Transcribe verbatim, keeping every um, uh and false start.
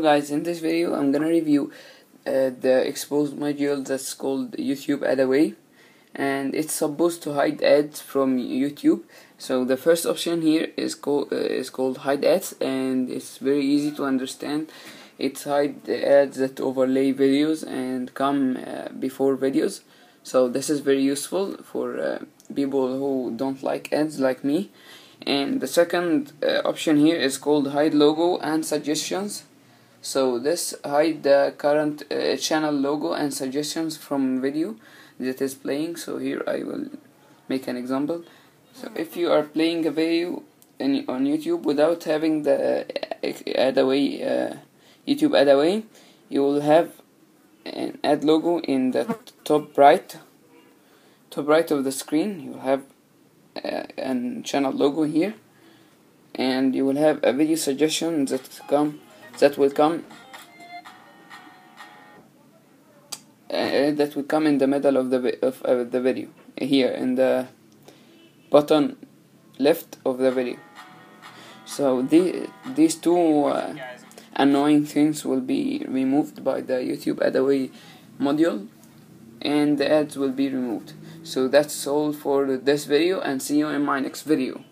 Hello guys, in this video I'm gonna review uh, the Xposed module that's called YouTube AdAway, and it's supposed to hide ads from YouTube. So the first option here is called uh, is called hide ads, and it's very easy to understand. It's hide the ads that overlay videos and come uh, before videos. So this is very useful for uh, people who don't like ads like me. And the second uh, option here is called hide logo and suggestions. So this hide the current uh, channel logo and suggestions from video that is playing. So here I will make an example. So if you are playing a video in, on YouTube without having the AdAway, uh, YouTube AdAway, you will have an ad logo in the top right, top right of the screen. You have uh, an channel logo here, and you will have a video suggestion that come. That will come. Uh, that will come in the middle of the of uh, the video, here in the bottom left of the video. So the these two uh, annoying things will be removed by the YouTube AdAway module, and the ads will be removed. So that's all for this video, and see you in my next video.